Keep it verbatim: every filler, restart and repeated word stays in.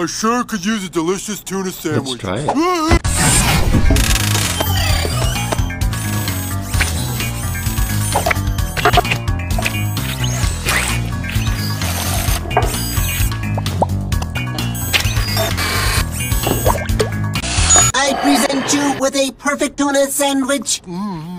I sure could use a delicious tuna sandwich. Let's try it. I present you with a perfect tuna sandwich. Mm.